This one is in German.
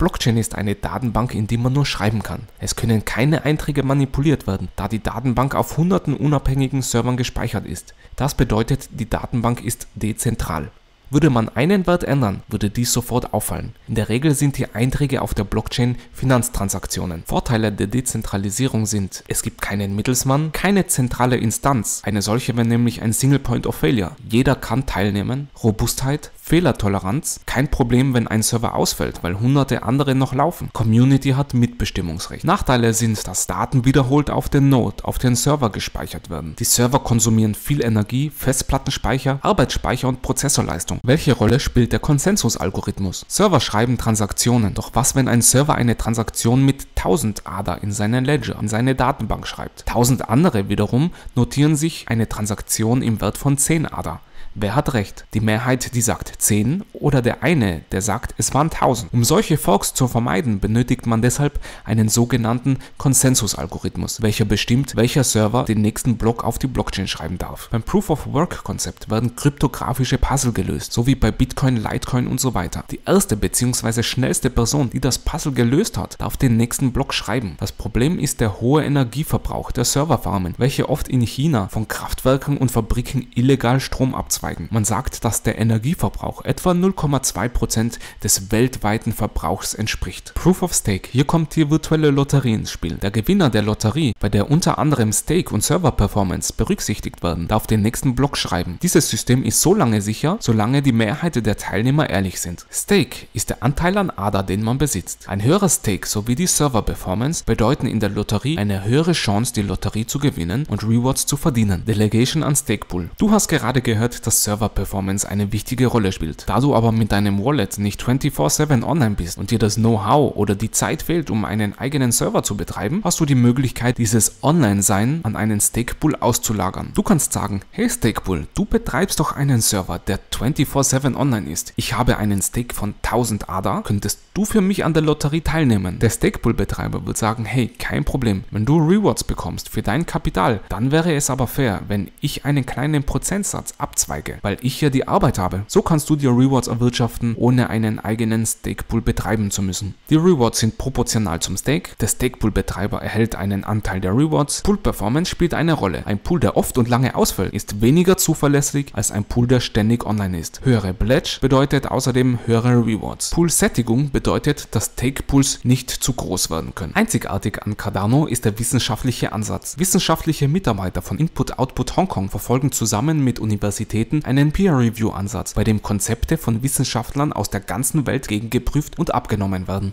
Blockchain ist eine Datenbank, in die man nur schreiben kann. Es können keine Einträge manipuliert werden, da die Datenbank auf hunderten unabhängigen Servern gespeichert ist. Das bedeutet, die Datenbank ist dezentral. Würde man einen Wert ändern, würde dies sofort auffallen. In der Regel sind die Einträge auf der Blockchain Finanztransaktionen. Vorteile der Dezentralisierung sind: Es gibt keinen Mittelsmann, keine zentrale Instanz, eine solche wäre nämlich ein Single Point of Failure. Jeder kann teilnehmen. Robustheit, Fehlertoleranz, kein Problem, wenn ein Server ausfällt, weil hunderte andere noch laufen. Community hat Mitbestimmungsrecht. Nachteile sind, dass Daten wiederholt auf den Node, auf den Server gespeichert werden. Die Server konsumieren viel Energie, Festplattenspeicher, Arbeitsspeicher und Prozessorleistung. Welche Rolle spielt der Konsensusalgorithmus? Server schreiben Transaktionen, doch was, wenn ein Server eine Transaktion mit 1000 ADA in seinen Ledger, in seine Datenbank schreibt? 1000 andere wiederum notieren sich eine Transaktion im Wert von 10 ADA. Wer hat recht? Die Mehrheit, die sagt 10 oder der eine, der sagt, es waren 1000. Um solche Forks zu vermeiden, benötigt man deshalb einen sogenannten Konsensusalgorithmus, welcher bestimmt, welcher Server den nächsten Block auf die Blockchain schreiben darf. Beim Proof-of-Work-Konzept werden kryptografische Puzzle gelöst, so wie bei Bitcoin, Litecoin und so weiter. Die erste bzw. schnellste Person, die das Puzzle gelöst hat, darf den nächsten Block schreiben. Das Problem ist der hohe Energieverbrauch der Serverfarmen, welche oft in China von Kraftwerken und Fabriken illegal Strom abzweigen. Man sagt, dass der Energieverbrauch etwa 0,2% des weltweiten Verbrauchs entspricht. Proof of Stake, hier kommt die virtuelle Lotterie ins Spiel. Der Gewinner der Lotterie, bei der unter anderem Stake und Server-Performance berücksichtigt werden, darf den nächsten Block schreiben. Dieses System ist so lange sicher, solange die Mehrheit der Teilnehmer ehrlich sind. Stake ist der Anteil an ADA, den man besitzt. Ein höherer Stake sowie die Server-Performance bedeuten in der Lotterie eine höhere Chance, die Lotterie zu gewinnen und Rewards zu verdienen. Delegation an Stakepool. Du hast gerade gehört, dass Server-Performance eine wichtige Rolle spielt. Da du aber mit deinem Wallet nicht 24/7 online bist und dir das Know-how oder die Zeit fehlt, um einen eigenen Server zu betreiben, hast du die Möglichkeit, dieses Online-Sein an einen Stakepool auszulagern. Du kannst sagen, hey Stakepool, du betreibst doch einen Server, der 24/7 online ist. Ich habe einen Stake von 1000 ADA, könntest du für mich an der Lotterie teilnehmen? Der Stakepool-Betreiber wird sagen, hey, kein Problem, wenn du Rewards bekommst für dein Kapital, dann wäre es aber fair, wenn ich einen kleinen Prozentsatz abzweige, weil ich ja die Arbeit habe. So kannst du dir Rewards erwirtschaften, ohne einen eigenen Stakepool betreiben zu müssen. Die Rewards sind proportional zum Stake, der Stakepool-Betreiber erhält einen Anteil der Rewards, Pool-Performance spielt eine Rolle. Ein Pool, der oft und lange ausfällt, ist weniger zuverlässig als ein Pool, der ständig online ist. Höhere Pledge bedeutet außerdem höhere Rewards. Pool-Sättigung bedeutet, dass Stake-Pools nicht zu groß werden können. Einzigartig an Cardano ist der wissenschaftliche Ansatz. Wissenschaftliche Mitarbeiter von Input-Output Hongkong verfolgen zusammen mit Universitäten einen Peer-Review-Ansatz, bei dem Konzepte von Wissenschaftlern aus der ganzen Welt gegengeprüft und abgenommen werden.